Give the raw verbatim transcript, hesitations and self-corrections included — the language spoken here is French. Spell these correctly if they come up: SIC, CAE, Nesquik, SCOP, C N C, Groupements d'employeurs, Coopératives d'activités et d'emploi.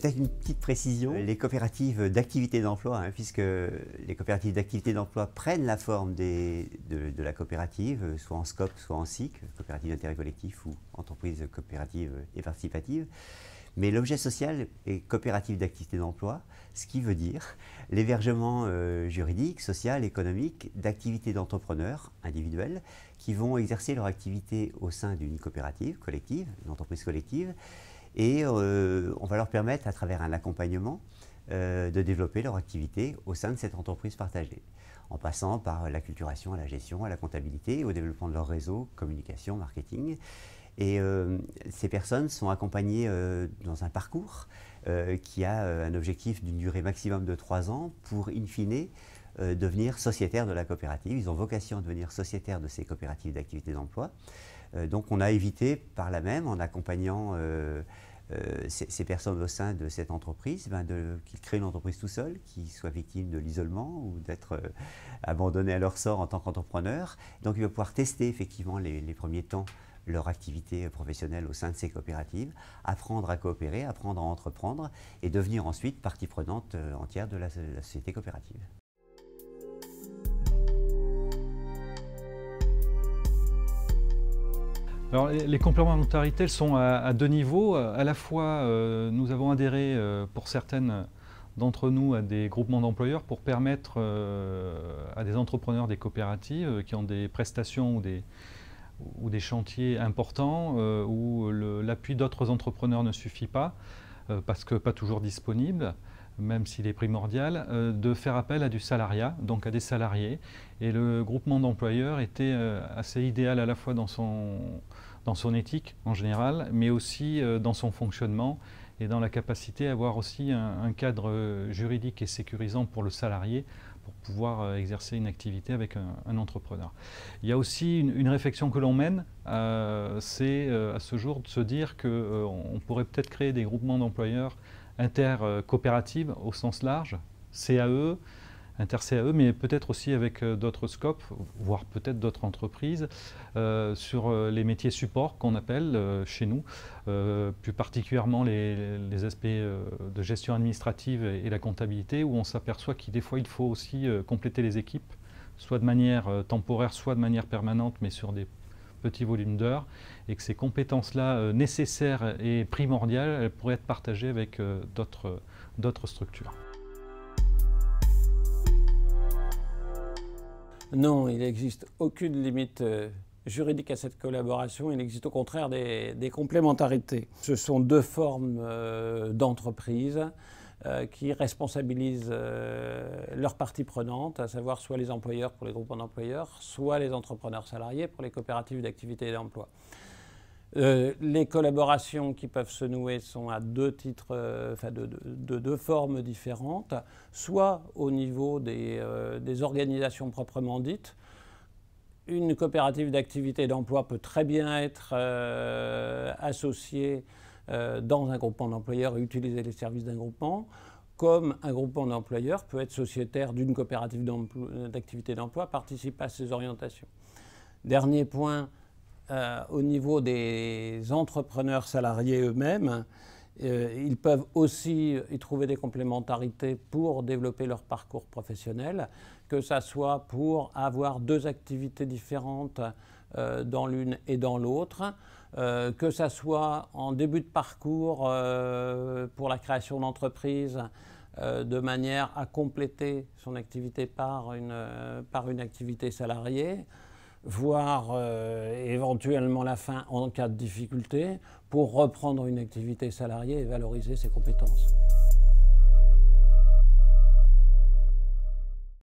Peut-être une petite précision, les coopératives d'activité d'emploi, hein, puisque les coopératives d'activité d'emploi prennent la forme des, de, de la coopérative, soit en SCOP, soit en SIC, coopérative d'intérêt collectif ou entreprise coopérative et participative. Mais l'objet social est coopérative d'activité d'emploi, ce qui veut dire l'hébergement euh, juridique, social, économique d'activités d'entrepreneurs individuels qui vont exercer leur activité au sein d'une coopérative collective, une entreprise collective, et euh, on va leur permettre, à travers un accompagnement, euh, de développer leur activité au sein de cette entreprise partagée, en passant par l'acculturation à la gestion, à la comptabilité, au développement de leur réseau, communication, marketing. Et euh, ces personnes sont accompagnées euh, dans un parcours euh, qui a euh, un objectif d'une durée maximum de trois ans pour, in fine, euh, devenir sociétaires de la coopérative. Ils ont vocation à devenir sociétaires de ces coopératives d'activité d'emploi. Euh, donc on a évité par là même, en accompagnant euh, euh, ces, ces personnes au sein de cette entreprise, ben qu'ils créent une entreprise tout seuls, qu'ils soient victimes de l'isolement ou d'être euh, abandonnés à leur sort en tant qu'entrepreneurs. Donc ils vont pouvoir tester effectivement les, les premiers temps leur activité professionnelle au sein de ces coopératives, apprendre à coopérer, apprendre à entreprendre et devenir ensuite partie prenante entière de la, de la société coopérative. Alors, les complémentarités, elles sont à, à deux niveaux. À la fois, euh, nous avons adhéré euh, pour certaines d'entre nous à des groupements d'employeurs pour permettre euh, à des entrepreneurs des coopératives euh, qui ont des prestations ou des ou des chantiers importants euh, où l'appui d'autres entrepreneurs ne suffit pas, euh, parce que pas toujours disponible, même s'il est primordial, euh, de faire appel à du salariat, donc à des salariés. Et le groupement d'employeurs était euh, assez idéal à la fois dans son, dans son éthique en général, mais aussi euh, dans son fonctionnement et dans la capacité à avoir aussi un, un cadre juridique et sécurisant pour le salarié, pour pouvoir exercer une activité avec un, un entrepreneur. Il y a aussi une, une réflexion que l'on mène, euh, c'est euh, à ce jour de se dire qu'on euh, pourrait peut-être créer des groupements d'employeurs intercoopératives au sens large, C A E, inter-C A E, mais peut-être aussi avec euh, d'autres scopes, voire peut-être d'autres entreprises, euh, sur euh, les métiers supports qu'on appelle euh, chez nous, euh, plus particulièrement les, les aspects euh, de gestion administrative et, et la comptabilité, où on s'aperçoit qu'il des fois il faut aussi euh, compléter les équipes, soit de manière euh, temporaire, soit de manière permanente, mais sur des petits volumes d'heures, et que ces compétences-là euh, nécessaires et primordiales, elles pourraient être partagées avec euh, d'autres euh, d'autres structures. Non, il n'existe aucune limite juridique à cette collaboration, il existe au contraire des, des complémentarités. Ce sont deux formes euh, d'entreprises euh, qui responsabilisent euh, leurs parties prenantes, à savoir soit les employeurs pour les groupements d'employeurs, soit les entrepreneurs salariés pour les coopératives d'activité et d'emploi. Euh, les collaborations qui peuvent se nouer sont à deux titres, euh, enfin de, de, de deux formes différentes, soit au niveau des, euh, des organisations proprement dites. Une coopérative d'activité d'emploi peut très bien être euh, associée euh, dans un groupement d'employeurs et utiliser les services d'un groupement, comme un groupement d'employeurs peut être sociétaire d'une coopérative d'activité d'emploi, participe à ses orientations. Dernier point. Euh, au niveau des entrepreneurs salariés eux-mêmes, euh, ils peuvent aussi y trouver des complémentarités pour développer leur parcours professionnel, que ça soit pour avoir deux activités différentes euh, dans l'une et dans l'autre, euh, que ça soit en début de parcours euh, pour la création d'entreprises, euh, de manière à compléter son activité par une, euh, par une activité salariée, voire euh, éventuellement la fin en cas de difficulté, pour reprendre une activité salariée et valoriser ses compétences.